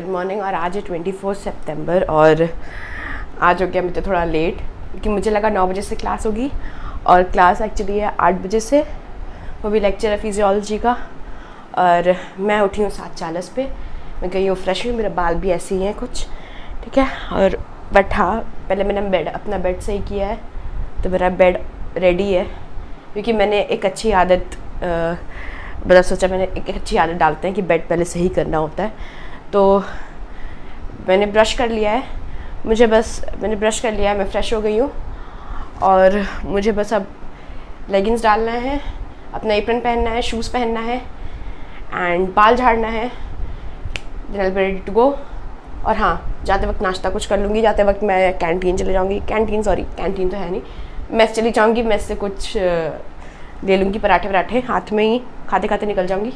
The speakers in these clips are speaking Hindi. Good morning. और आज है 24 सितंबर और आज हो गया मुझे थोड़ा लेट क्योंकि मुझे लगा 9 बजे से क्लास होगी और क्लास एक्चुअली है 8 बजे से, वो भी लेक्चर है फिजियोलॉजी का। और मैं उठी हूँ 7:40 पे, मैं गई हूँ फ्रेश हुई, मेरे बाल भी ऐसे ही हैं कुछ, ठीक है। और बट हाँ, पहले मैंने बेड अपना बेड सही किया है तो मेरा बेड रेडी है क्योंकि मैंने एक अच्छी आदत मतलब सोचा मैंने एक अच्छी आदत डालते हैं कि बेड पहले सही करना होता है। तो मैंने ब्रश कर लिया है, मुझे बस मैंने ब्रश कर लिया है, मैं फ़्रेश हो गई हूँ और मुझे बस अब लेगिंग्स डालना है, अपना एप्रन पहनना है, शूज़ पहनना है एंड बाल झाड़ना है, then I will be ready to go. और हाँ, जाते वक्त नाश्ता कुछ कर लूँगी, जाते वक्त मैं कैंटीन चले जाऊँगी, कैंटीन तो है नहीं, मेस चली जाऊँगी, मेस से कुछ ले लूँगी, पराठे पराठे हाथ में ही खाते खाते निकल जाऊँगी।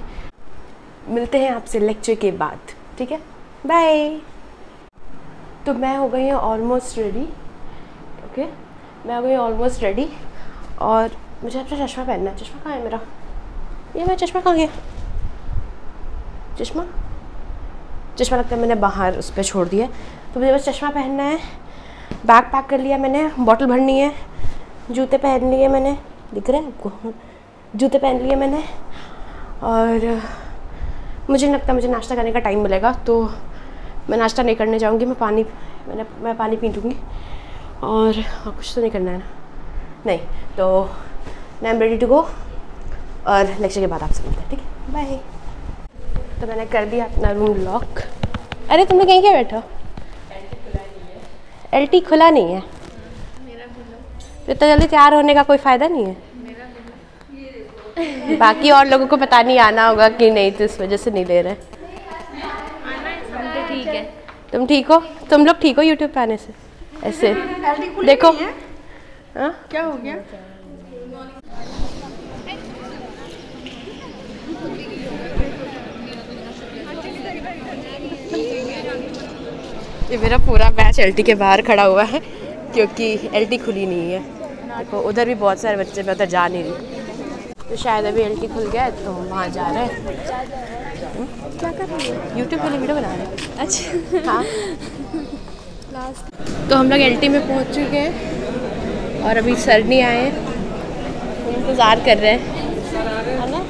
मिलते हैं आपसे लेक्चर के बाद, ठीक है, बाय। तो मैं हो गई हूँ ऑलमोस्ट रेडी, ओके, मैं हो गई ऑलमोस्ट रेडी और मुझे अपना चश्मा पहनना है। चश्मा कहाँ है मेरा? ये मेरा चश्मा कहाँ गया? चश्मा लगता है मैंने बाहर उस पर छोड़ दिया। तो मुझे बस चश्मा पहनना है, बैग पैक कर लिया मैंने, बॉटल भरनी है, जूते पहन लिए मैंने, दिख रहे हैं आपको, जूते पहन लिए मैंने। और मुझे नहीं लगता मुझे नाश्ता करने का टाइम मिलेगा तो मैं नाश्ता नहीं करने जाऊंगी, मैं पानी पी लूँगी और कुछ तो नहीं करना है ना, नहीं। तो I am ready to go और लेक्चर के बाद आपसे मिलते हैं, ठीक है, बाय। तो मैंने कर दिया अपना रूम लॉक। अरे तुम लोग कहीं क्या बैठो? LT खुला नहीं है तो इतना जल्दी तैयार होने का कोई फ़ायदा नहीं है। ये बाकी और लोगों को पता नहीं आना होगा कि नहीं, तो इस वजह से नहीं ले रहे। ठीक है, तुम ठीक हो, तुम लोग ठीक हो? YouTube पे आने से ऐसे देखो क्या हो गया। ये मेरा पूरा बैच LT के बाहर खड़ा हुआ है क्योंकि LT खुली नहीं है। देखो उधर भी बहुत सारे बच्चे, मैं उधर जा नहीं रही, तो शायद अभी LT खुल गया है तो हम वहाँ जा रहे हैं। क्या कर रहे हो? YouTube पे वीडियो बना रहे हैं। अच्छा हाँ लास्ट। तो हम लोग LT में पहुँच चुके हैं और अभी सर नहीं आए हैं, इंतज़ार कर रहे हैं ना,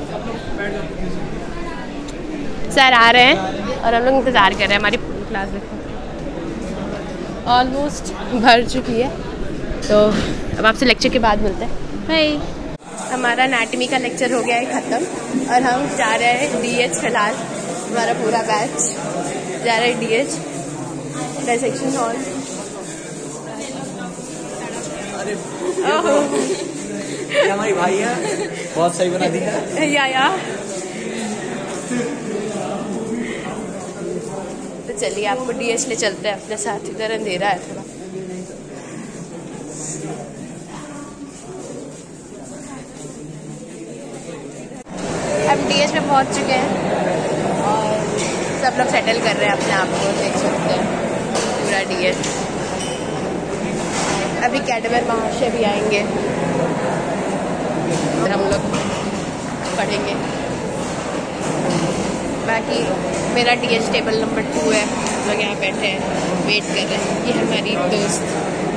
सर आ रहे हैं और हम लोग इंतज़ार कर रहे हैं। हमारी क्लास देखो ऑलमोस्ट भर चुकी है। तो अब आपसे लेक्चर के बाद मिलते हैं, बाय। हमारा एनाटॉमी का लेक्चर हो गया है ख़त्म और हम जा रहे हैं DH। फिलहाल हमारा पूरा बैच जा रहा है DH डायसेक्शन हॉल। हमारी भाई है, बहुत सही बना दिया या। तो चलिए आपको DH ले चलते हैं अपने साथ, इधर अंधेरा है थोड़ा। अब DH में पहुंच चुके हैं और सब लोग सेटल कर रहे हैं अपने आप को, देख सकते हैं पूरा DH। अभी कैडमर महाशय भी आएंगे, फिर हम लोग पढ़ेंगे। बाकी मेरा DH टेबल नंबर 2 है, हम लोग यहाँ बैठे हैं, वेट कर रहे हैं। ये हमारी दोस्त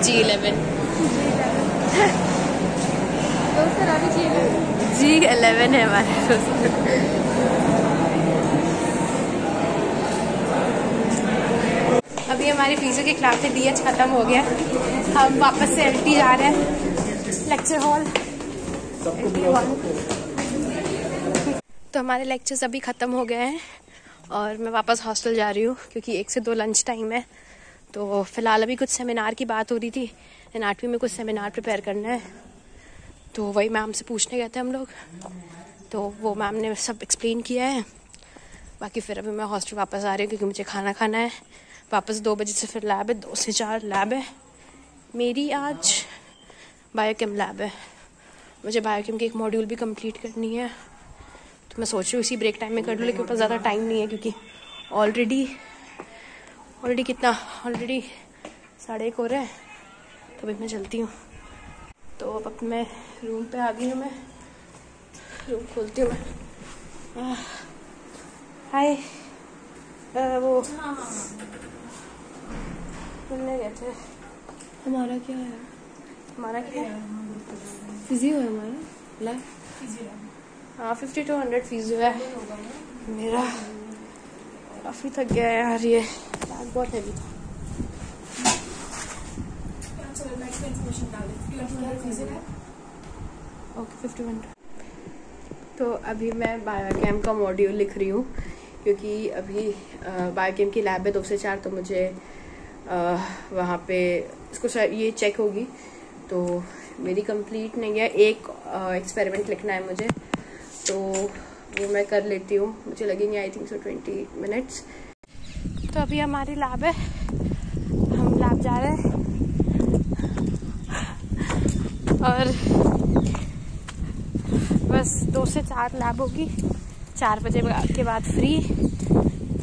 G11 दोस्त है, अभी G11 है हमारे दोस्त। अभी हमारी फिजियो के क्लास से DH खत्म हो गया, हम वापस से LT जा रहे हैं लेक्चर हॉल। तो हमारे लेक्चर्स अभी ख़त्म हो गए हैं और मैं वापस हॉस्टल जा रही हूँ क्योंकि 1 से 2 लंच टाइम है। तो फ़िलहाल अभी कुछ सेमिनार की बात हो रही थी, एनाटॉमी में कुछ सेमिनार प्रिपेयर करना है तो वही मैम से पूछने गए थे हम लोग, तो वो मैम ने सब एक्सप्लेन किया है। बाकी फिर अभी मैं हॉस्टल वापस आ रही हूँ क्योंकि मुझे खाना खाना है वापस। 2 बजे से फिर लैब है, 2 से 4 लैब है मेरी। आज बायोकेम लैब है, मुझे बायोकेम की एक मॉड्यूल भी कंप्लीट करनी है तो मैं सोच रही हूँ इसी ब्रेक टाइम में कर लूँ, लेकिन ऊपर ज़्यादा टाइम नहीं है क्योंकि ऑलरेडी 1:30 हो रहा है। तो अभी मैं चलती हूँ। तो अब मैं रूम पे आ गई हूँ, मैं रूम खोलती हूँ मैं। हाय वो सुनने गए थे। हमारा क्या है? हमारा क्या है? फिजियो है हमारा। ला हाँ 50 to 100 फिजियो है मेरा। काफ़ी थक गया यार, ये बहुत हैवी था। ओके 51। तो अभी मैं बायोकेम का मॉड्यूल लिख रही हूँ क्योंकि अभी बायोकेम की लैब है 2 से 4, तो मुझे वहाँ पे इसको ये चेक होगी। तो मेरी कंप्लीट नहीं है, एक एक्सपेरिमेंट लिखना है मुझे, तो वो मैं कर लेती हूँ। मुझे लगेंगे आई थिंक सो 20 मिनट्स। तो अभी हमारी लैब है, हम लैब जा रहे हैं और बस 2 से 4 लैब होगी। 4 बजे के बाद फ्री,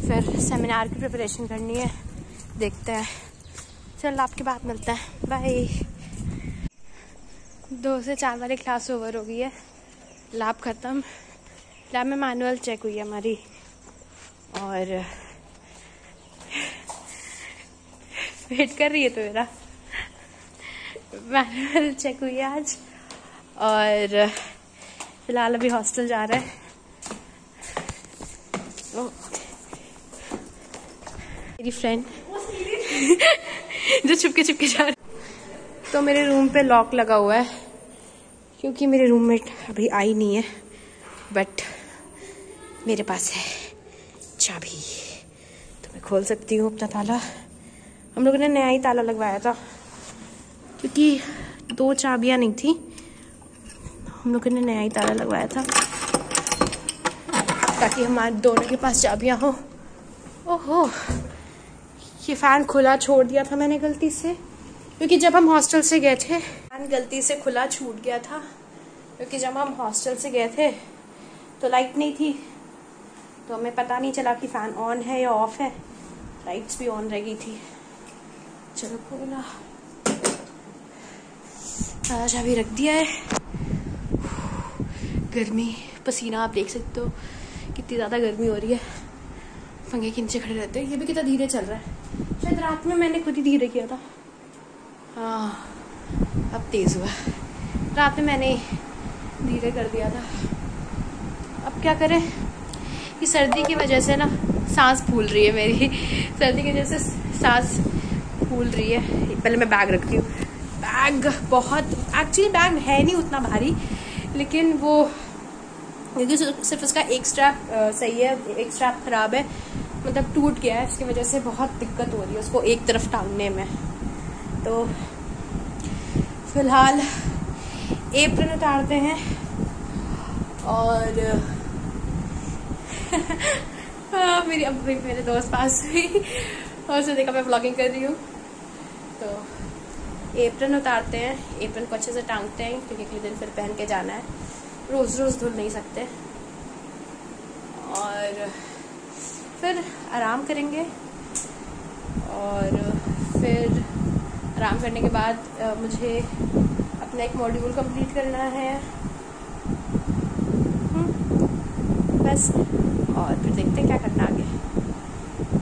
फिर सेमिनार की प्रिपरेशन करनी है। देखते हैं, चल आपके बाद मिलते हैं, बाय। 2 से 4 वाली क्लास ओवर हो गई है, लैब ख़त्म। लैब में मैनुअल चेक हुई है हमारी और वेट कर रही है तो मेरा मैनुअल चेक हुई है आज। और फिलहाल अभी हॉस्टल जा रहे हैं। मेरी फ्रेंड जो छुपके छुपके जा रही। तो मेरे रूम पे लॉक लगा हुआ है क्योंकि मेरे रूममेट अभी आई नहीं है, बट मेरे पास है चाबी तो मैं खोल सकती हूँ अपना ताला। हम लोगों ने नया ही ताला लगवाया था क्योंकि 2 चाबियाँ नहीं थी, हम लोगों ने नया ही ताला लगवाया था ताकि हमारे दोनों के पास चाबियाँ हो। ओहो, ये फ़ैन खुला छोड़ दिया था मैंने गलती से, क्योंकि जब हम हॉस्टल से गए थे फ़ैन गलती से खुला छूट गया था, क्योंकि जब हम हॉस्टल से गए थे तो लाइट नहीं थी, तो हमें पता नहीं चला कि फ़ैन ऑन है या ऑफ़ है। लाइट्स भी ऑन रह गई थी। चलो खोला, सारा चाबी रख दिया है। गर्मी, पसीना, आप देख सकते हो कितनी ज़्यादा गर्मी हो रही है। पंखे के नीचे खड़े रहते हैं। ये भी कितना धीरे चल रहा है, शायद रात में मैंने खुद ही धीरे किया था। हाँ अब तेज़ हुआ, रात में मैंने धीरे कर दिया था। अब क्या करें कि सर्दी की वजह से ना सांस फूल रही है मेरी, सर्दी की वजह से सांस फूल रही है। पहले मैं बैग रखती हूँ, बैग बहुत एक्चुअली बैग है नहीं उतना भारी, लेकिन वो क्योंकि सिर्फ उसका एक स्ट्रैप सही है, एक स्ट्रैप ख़राब है, मतलब टूट गया है, इसकी वजह से बहुत दिक्कत हो रही है उसको एक तरफ टांगने में। तो फिलहाल एप्रन उतारते हैं और मेरी अब मेरे दोस्त पास हुई और उसने देखा मैं व्लॉगिंग कर रही हूँ, तो एप्रन उतारते हैं। एप्रन को अच्छे से टांगते हैं क्योंकि अगले दिन फिर पहन के जाना है, रोज़ रोज़ धुल नहीं सकते। और फिर आराम करेंगे, और फिर आराम करने के बाद मुझे अपना एक मॉड्यूल कंप्लीट करना है बस, और फिर देखते हैं क्या करना आगे।